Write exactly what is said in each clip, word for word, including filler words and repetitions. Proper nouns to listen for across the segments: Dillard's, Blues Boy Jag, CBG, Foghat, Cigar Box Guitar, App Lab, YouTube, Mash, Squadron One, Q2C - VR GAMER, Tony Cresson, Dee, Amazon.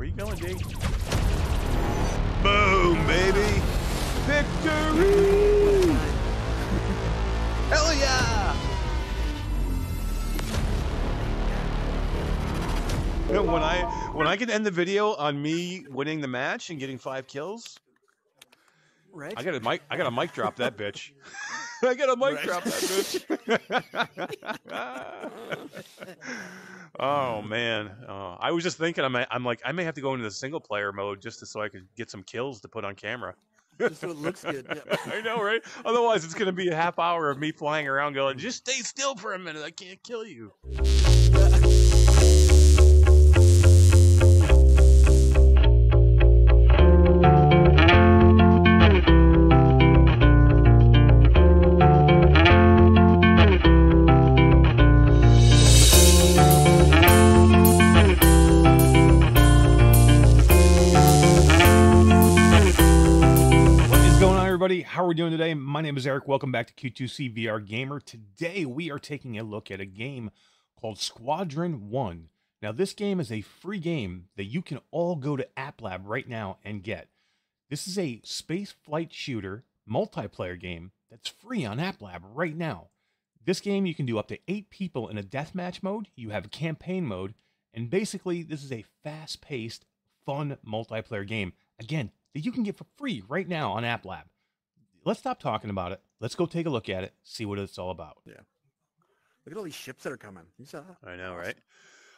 Where you going, D? Boom, baby! Victory! Hell yeah! When I when I can end the video on me winning the match and getting five kills, right? I got a mic. I got a mic drop that bitch. I got a mic right. drop that bitch. Oh man, oh, I was just thinking. I'm I'm like I may have to go into the single player mode just to, so I could get some kills to put on camera. Just so it looks good. Yeah. I know, right? Otherwise, it's going to be a half hour of me flying around going, "Just stay still for a minute. I can't kill you." How are we doing today? My name is Eric. Welcome back to Q two C V R Gamer. Today we are taking a look at a game called Squadron One. Now this game is a free game that you can all go to App Lab right now and get. This is a space flight shooter multiplayer game that's free on App Lab right now. This game you can do up to eight people in a deathmatch mode. You have a campaign mode, and basically this is a fast-paced, fun multiplayer game. Again, that you can get for free right now on App Lab. Let's stop talking about it. Let's go take a look at it, see what it's all about. Yeah. Look at all these ships that are coming. You saw that? I know, right?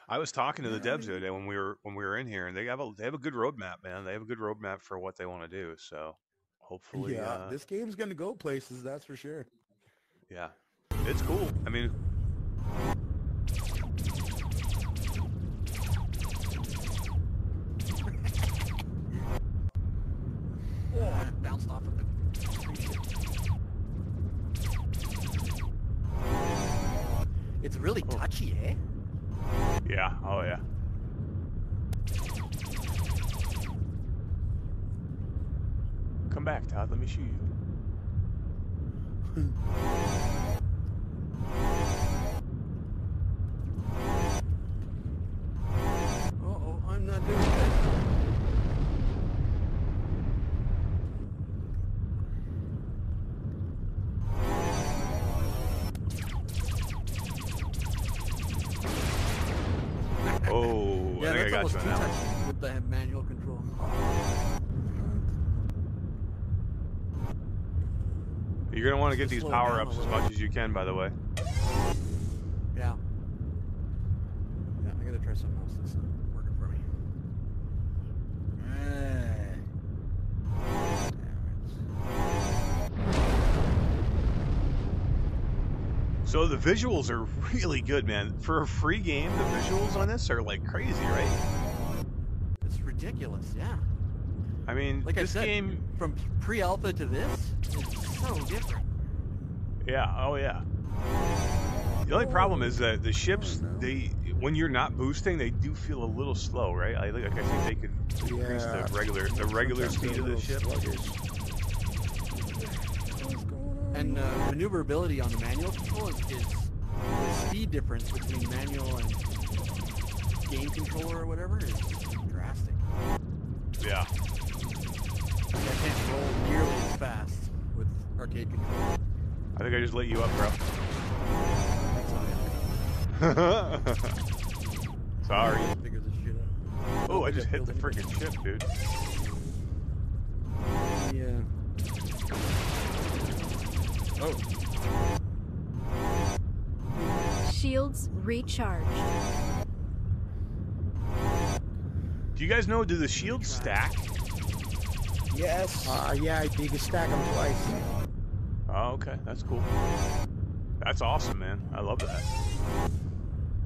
I was talking to the devs the other day when we were when we were in here, and they have a they have a good roadmap, man. They have a good roadmap for what they want to do. So hopefully, yeah, uh, this game's gonna go places, that's for sure. Yeah, it's cool. I mean. Oh, bounced off of it. It's really touchy, eh? Yeah, oh yeah. Come back, Todd, let me shoot you. Uh-oh, I'm not doing that. Gotcha, now. With the manual control. You're gonna want to get these power-ups as much as you can, by the way. Yeah. Yeah, I gotta try something else that's not working for me. So the visuals are really good, man. For a free game, the visuals on this are like crazy, right? It's ridiculous, yeah. I mean, like this I said, game from pre-alpha to this is so different. Yeah, oh yeah. The only problem is that the ships, they when you're not boosting, they do feel a little slow, right? I like I think they could increase yeah. the regular the regular Sometimes speed of the ship. Sluggish. And uh, maneuverability on the manual control is, is the speed difference between manual and game controller or whatever is drastic. Yeah. Like I can't roll nearly as fast with arcade controller. I think I just lit you up, bro. Sorry. Oh, I just hit the freaking ship, dude. Yeah. Oh. Shields recharged. Do you guys know, do the shields stack? Yes. Uh, yeah, you can stack them twice. Oh, okay. That's cool. That's awesome, man. I love that.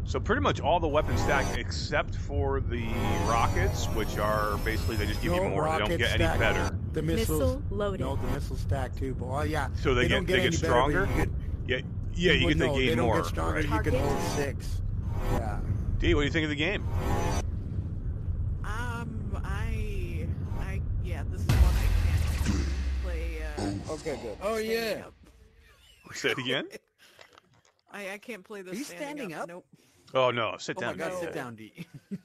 So pretty much all the weapons stack except for the rockets, which are basically they just give no you more. They don't get stack. any better. The missiles, missile loaded. No, the missiles stack too. But oh yeah, so they, they get don't get they get better, stronger. Get, yeah, yeah, you well, get no, the game they don't more. Get stronger, right? You can hold six. Yeah. D, what do you think of the game? Um, I, I, yeah, this is one I can't play. Uh, okay, good. Oh yeah. Say it again. I, I can't play this. Are you standing, standing up? up? Nope. Oh no, sit down. Oh my God, sit down, D.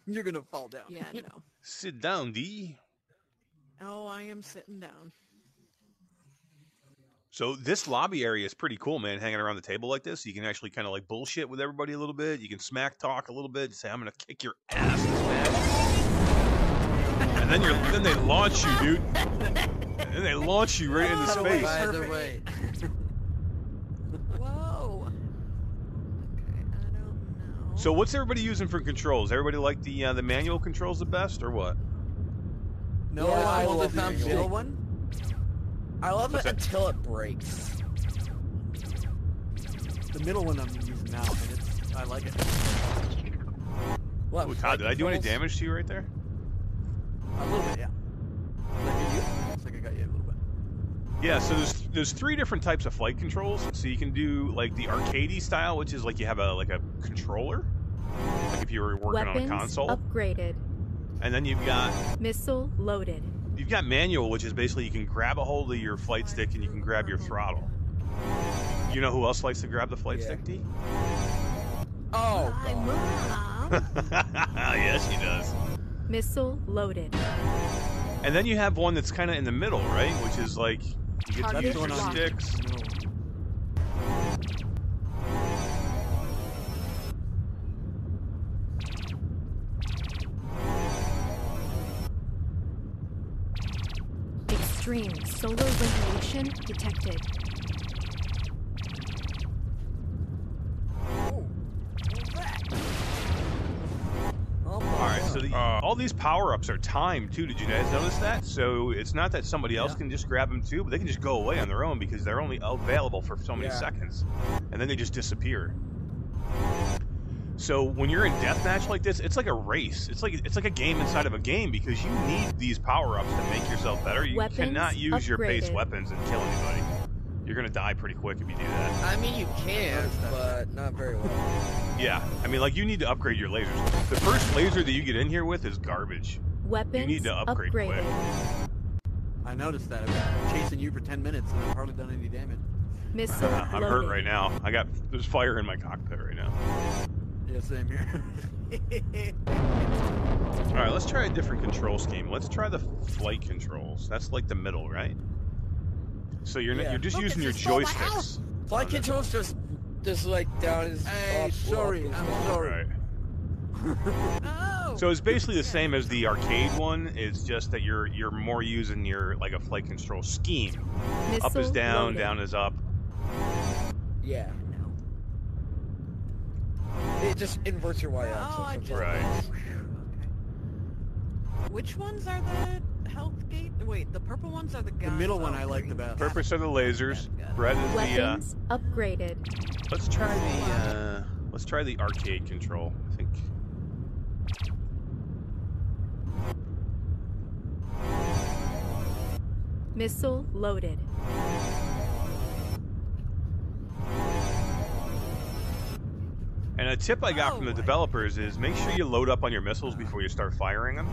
You're gonna fall down. Yeah, no. Sit down, D. Oh, I am sitting down. So this lobby area is pretty cool, man, hanging around the table like this. You can actually kind of like bullshit with everybody a little bit. You can smack talk a little bit and say, I'm going to kick your ass this match. And then you're, then they launch you, dude. And they launch you right into space. By the way. Whoa. Okay, I don't know. So what's everybody using for controls? Everybody like the uh, the manual controls the best, or what? No, yeah, I, I love the middle one. I love What's it that? Until it breaks. The middle one I'm using now, but it's, I like it. Well, Ooh, Todd, did I do any damage to you right there? A little bit, yeah. Looks like I got you a little bit. Yeah, so there's there's three different types of flight controls. So you can do like the arcadey style, which is like you have a like a controller, like if you were working Weapons on a console. Upgraded. And then you've got missile loaded. You've got manual, which is basically you can grab a hold of your flight stick and you can grab your throttle. You know who else likes to grab the flight yeah. stick, D? Oh, my mom. Yes, she does. Missile loaded. And then you have one that's kind of in the middle, right? Which is like you get to use your sticks. Extreme solar radiation detected. Oh, all right, so the, uh, all these power-ups are timed too. Did you guys notice that? So it's not that somebody else yeah. can just grab them too, but they can just go away on their own because they're only available for so many yeah. seconds, and then they just disappear. So when you're in deathmatch like this, it's like a race. It's like it's like a game inside of a game because you need these power-ups to make yourself better. You weapons cannot use upgraded. Your base weapons and kill anybody. You're gonna die pretty quick if you do that. I mean, you can, but not very well. Yeah, I mean, like you need to upgrade your lasers. The first laser that you get in here with is garbage. Weapons you need to upgrade upgraded. Quick. I noticed that. I've been chasing you for ten minutes and I've hardly done any damage. Missile uh, I'm loaded. Hurt right now. I got there's fire in my cockpit right now. Yeah, same here. All right, let's try a different control scheme. Let's try the flight controls. That's like the middle, right? So you're yeah. not, you're just Look, using your joysticks. Flight controls just just like down is. Hey, up, sorry, up, I'm up. Sorry. Right. Oh. So it's basically the same as the arcade one. It's just that you're you're more using your like a flight control scheme. Missile up is down, loaded. Down is up. Yeah. It just inverts your Y axis. Oh, right. Which ones are the health gate? Wait, the purple ones are the guns. The middle one oh, I like the best. Purples are the lasers. Red is Weapons the uh upgraded. Let's try the uh let's try the arcade control, I think. Missile loaded. And a tip I got oh, from the developers is make sure you load up on your missiles before you start firing them.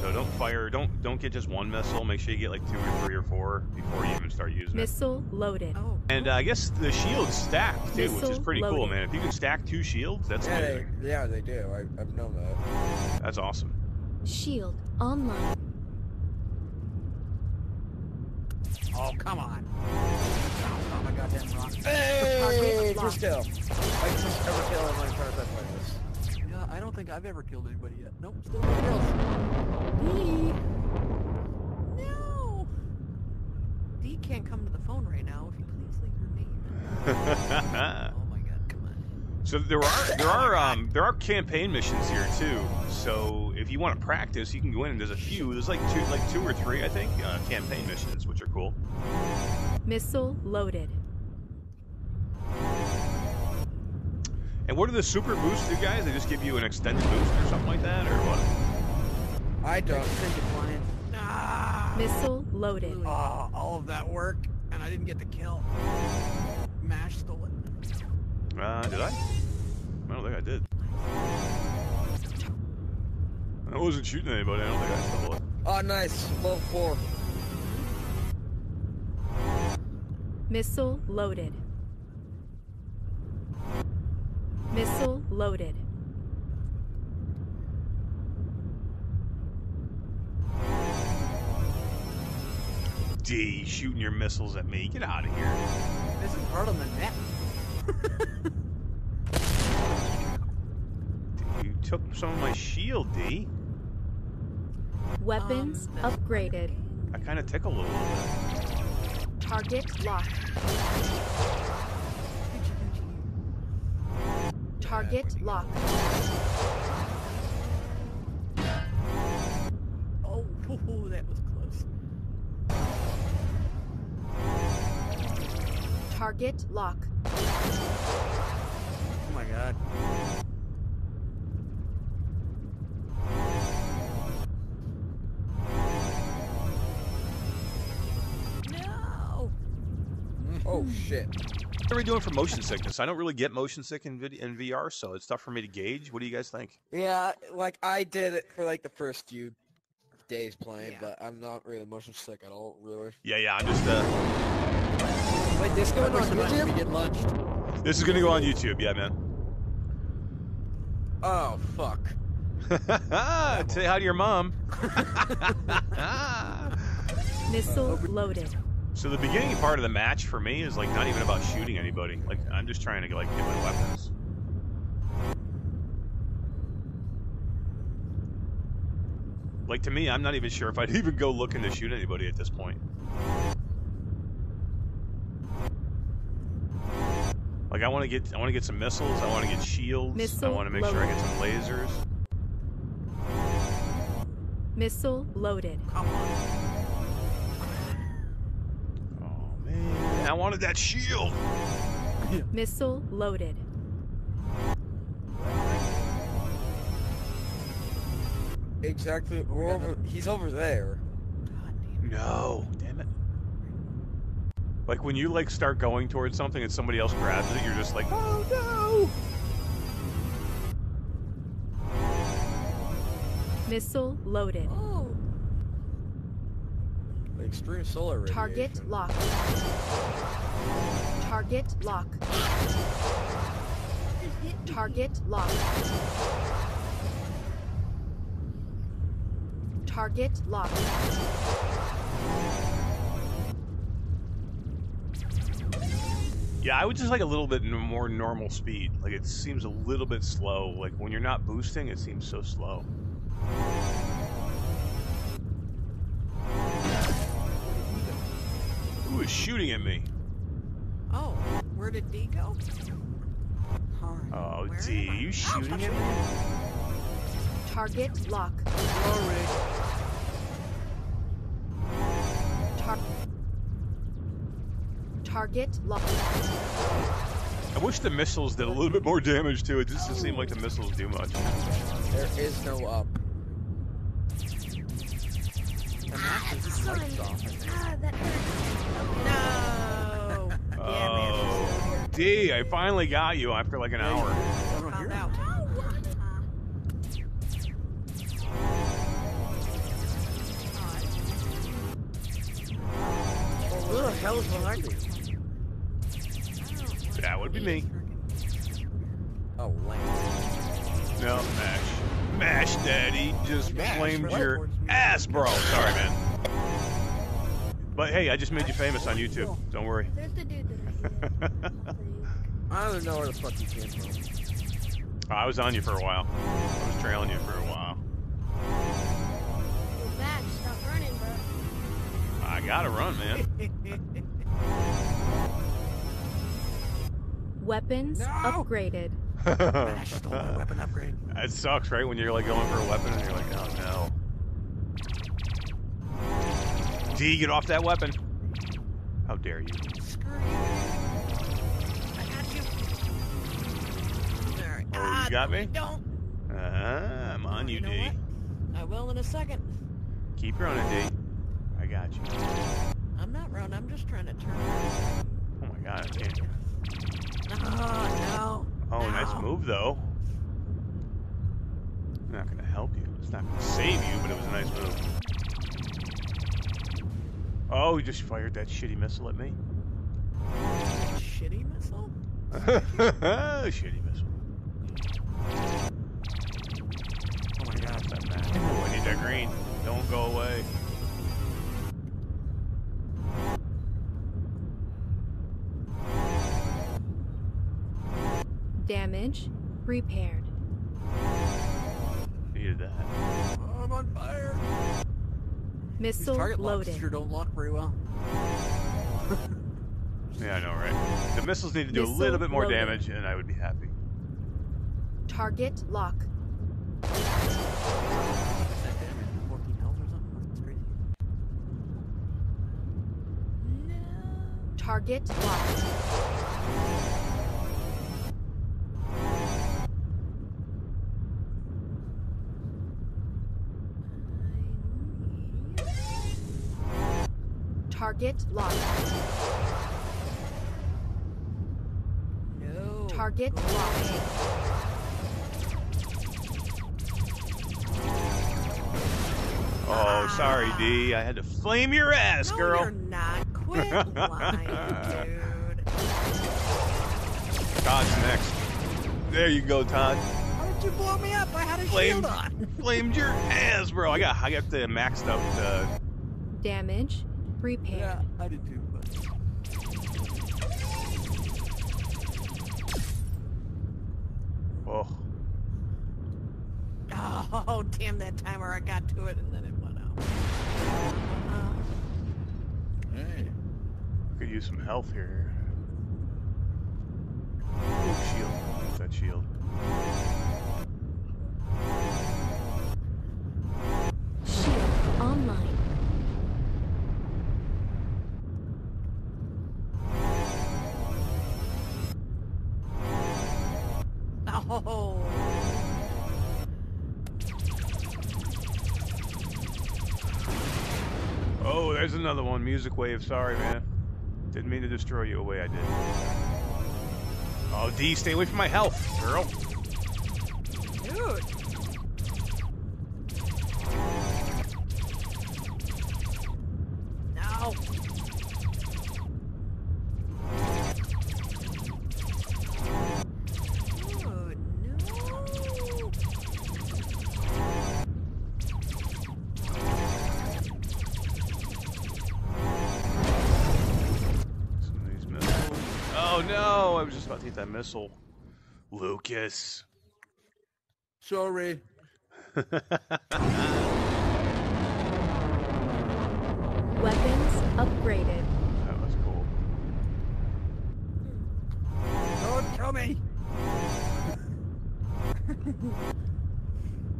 So don't fire, don't don't get just one missile. Make sure you get like two or three or four before you even start using Missile it. Missile loaded. And uh, I guess the shields stack too, Missile which is pretty loaded. Cool, man. If you can stack two shields, that's yeah, amazing. They, yeah, they do. I, I've known that. That's awesome. Shield online. Oh, come on. Oh, my goddamn rock. Hey, we're still. I just never kill anyone as far as I've played this. Yeah, I don't think I've ever killed anybody yet. Nope, still no kills. D. No. D can't come to the phone right now. If you please leave your name. Oh my god, come on. So there are there are um there are campaign missions here too. So if you want to practice, you can go in and there's a few. There's like two like two or three I think uh, campaign missions, which are cool. Missile loaded. And what are the super boosts, you guys? They just give you an extended boost or something like that, or what? I don't think it's flying. Ah! Missile loaded. Oh, all of that work, and I didn't get the kill. Mash stole it. Uh, did I? I don't think I did. I wasn't shooting anybody. I don't think I stole it. Oh, nice. Level four. Missile loaded. Missile loaded. D shooting your missiles at me. Get out of here. This is part of the net. You took some of my shield, D. Weapons um, upgraded. I kind of tickled a little bit. Target locked. Target locked. Oh, that was close. Target lock. Oh my god. Oh shit! What are we doing for motion sickness? I don't really get motion sick in, video, in V R, so it's tough for me to gauge. What do you guys think? Yeah, like I did it for like the first few days playing, yeah. But I'm not really motion sick at all, really. Yeah, yeah, I'm just. Uh... Wait, this going on YouTube? We get lunch. This is gonna go on YouTube, yeah, man. Oh fuck! Say hi to your mom. Missile loaded. So the beginning part of the match for me is like not even about shooting anybody. Like I'm just trying to like get my weapons. Like to me, I'm not even sure if I'd even go looking to shoot anybody at this point. Like I want to get, I want to get some missiles. I want to get shields. Missile I want to make loaded. Sure I get some lasers. Missile loaded. Come on. I wanted that shield! Missile loaded. Exactly. We're over, he's over there. God damn it. No. Damn it. Like when you like start going towards something and somebody else grabs it, you're just like, oh no! Missile loaded. Oh. Extreme solar radiation. Target lock. Target lock. Target lock. Target lock. Yeah, I would just like a little bit more normal speed. Like it seems a little bit slow. Like when you're not boosting, it seems so slow. Who is shooting at me? Oh, where did D go? Oh, D, you shooting at me? Target lock. Sorry. Tar Target lock. I wish the missiles did a little bit more damage to it. Just doesn't seem like the missiles do much. There is no up. Ah, ah, that hurts. No. Oh, D, I finally got you after like an hour. Who the hell is behind you? That would be me. Oh, wow. No, Mash. Mash Daddy just Mash, flamed bro. Your ass, bro. Sorry, man. But hey, I just made you famous on YouTube. Don't worry. There's the dude that I don't know where the fuck you came from. Oh, I was on you for a while. I was trailing you for a while. Well, Mash, stop running, bro. I gotta run, man. Weapons no! upgraded. I just stole my weapon upgrade. That sucks, right? When you're like going for a weapon and you're like, oh no. D, get off that weapon. How dare you? Screw you. I got you. Alright. Oh, ah, you got me? Don't. Uh, I'm on you, you know D. What? I will in a second. Keep running, D. I got you. I'm not running. I'm just trying to turn. Oh my god. Oh no. Oh, no. Nice move, though. I'm not going to help you. It's not going to save you, but it was a nice move. Oh, he just fired that shitty missile at me. Shitty missile? Shitty missile. Oh, my God. That bad. Oh, I need that green. Don't go away. Damage repaired. Needed that. Oh, I'm on fire. Missile target loaded. Sure don't lock very well. Yeah, I know, right? The missiles need to do Missile a little bit more loaded. damage, and I would be happy. Target lock. Target locked. Target locked. No. Target locked. Oh, sorry, D. I had to flame your ass, no, girl. You're not. Quit lying, dude. Todd's next. There you go, Todd. How did you blow me up? I had a shield on. Flamed your ass, bro. I got I got the maxed up. Uh... Damage repaired. Yeah, I did too. Oh. Oh, damn that timer! I got to it and then it went out. Uh, hey. Could use some health here. Oh, shield. It's that shield. Shield online. Oh. Oh, there's another one. Music wave. Sorry, man. Didn't mean to destroy you away, I did. Oh, D, stay away from my health, girl. Dude. No. Dude, no. Some of these missiles. Oh no, I was just about to hit that missile. Lucas. Sorry. Weapons upgraded. That was cool. Don't kill me.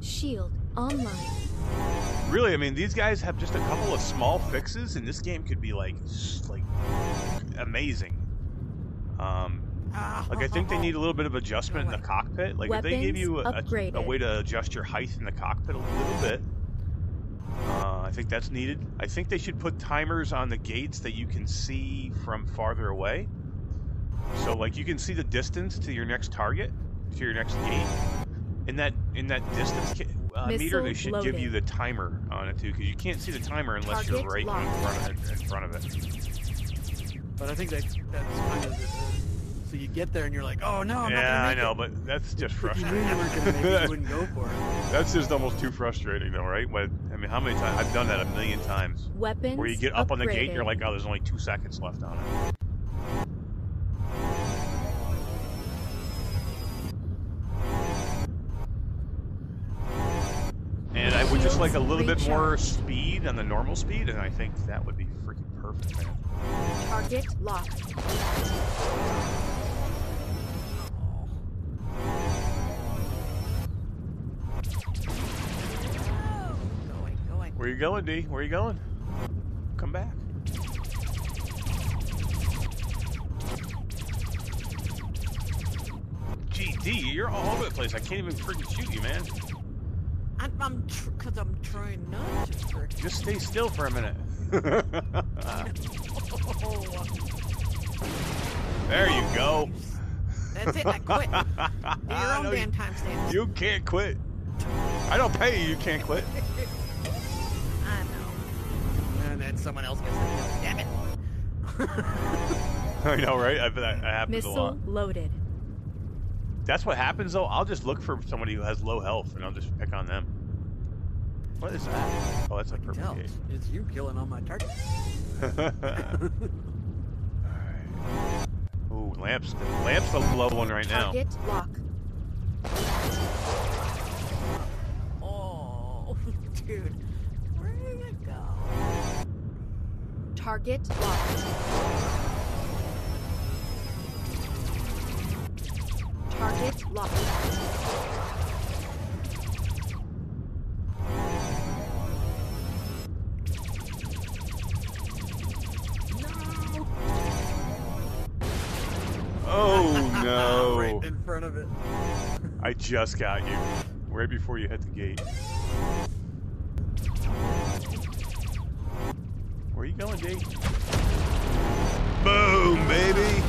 Shield online. Really, I mean, these guys have just a couple of small fixes, and this game could be like, like, amazing. Um, like I think they need a little bit of adjustment in the cockpit. Like if they give you a, a, a way to adjust your height in the cockpit a little bit. Uh, I think that's needed. I think they should put timers on the gates that you can see from farther away. So like you can see the distance to your next target, to your next gate. In that in that distance uh, meter, they should loaded. give you the timer on it too, because you can't see the timer unless target you're right in front, of it, in front of it. But I think that that's kind of the, the, so you get there and you're like, oh no, I'm yeah, not gonna make I know, it. But that's just frustrating. You knew you weren't gonna make it, you wouldn't go for it. That's just almost too frustrating, though, right? When, I mean, how many times? I've done that a million times. Weapons where you get up upgraded. on the gate and you're like, oh, there's only two seconds left on it. And I would just like a little bit more speed than the normal speed, and I think that would be freaking perfect, man. Target locked. Where you going, D? Where you going? Come back. Gee, D, you're all over the place. I can't even freaking shoot you, man. I'm, I'm tr cause I'm trying not to hurt you. Just stay still for a minute. There you go. That's it, I quit. Do your own damn timestamp. You can't quit. I don't pay you, you can't quit. I know. And then someone else gets to kill. Damn it. I know, right? I, that happens a lot. Missile loaded. That's what happens, though. I'll just look for somebody who has low health, and I'll just pick on them. What is that? Oh, that's a perfect gate. It's you killing all my targets. All right. Ooh, lamp's the lamp's the low one right now. Target lock. dude. Where do you go? Target locked. Target locked. No. Oh no. Right in front of it. I just got you. Right before you hit the gate. Where are you going, Dave? Boom, baby!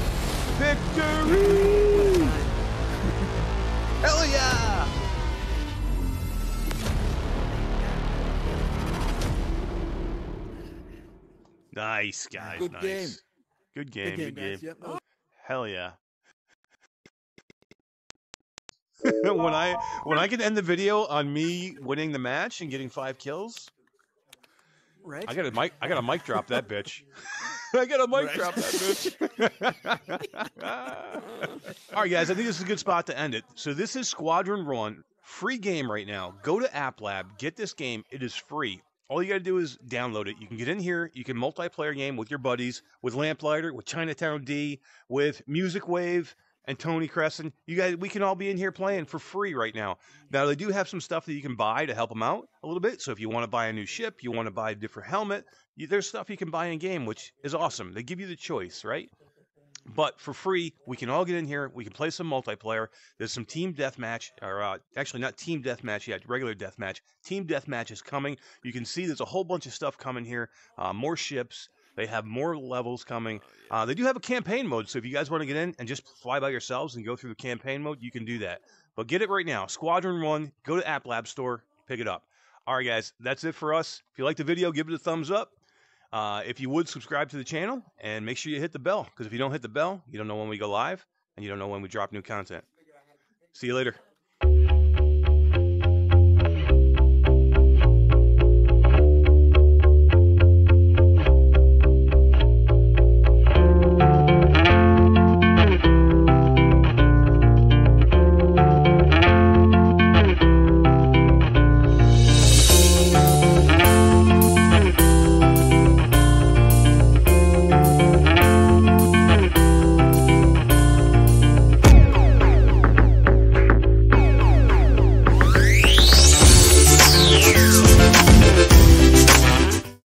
Victory! Hell yeah! Nice, guys. Good nice. Game. Good game. Good game. Good game. Yep. Oh. Hell yeah. when I when I can end the video on me winning the match and getting five kills, right? I got a mic. I got a mic drop that bitch. I got a mic right. drop that bitch. All right, guys. I think this is a good spot to end it. So this is Squadron One, free game right now. Go to App Lab, get this game. It is free. All you got to do is download it. You can get in here. You can multiplayer game with your buddies, with Lamplighter, with Chinatown D, with Music Wave. And Tony Cresson, you guys, we can all be in here playing for free right now. Now, they do have some stuff that you can buy to help them out a little bit. So if you want to buy a new ship, you want to buy a different helmet, you, there's stuff you can buy in-game, which is awesome. They give you the choice, right? But for free, we can all get in here. We can play some multiplayer. There's some team deathmatch, or uh, actually not team deathmatch yet, regular deathmatch. Team deathmatch is coming. You can see there's a whole bunch of stuff coming here, uh, more ships. They have more levels coming. Uh, they do have a campaign mode, so if you guys want to get in and just fly by yourselves and go through the campaign mode, you can do that. But get it right now. Squadron One, go to App Lab Store, pick it up. All right, guys, that's it for us. If you like the video, give it a thumbs up. Uh, if you would, subscribe to the channel, and make sure you hit the bell, because if you don't hit the bell, you don't know when we go live, and you don't know when we drop new content. See you later.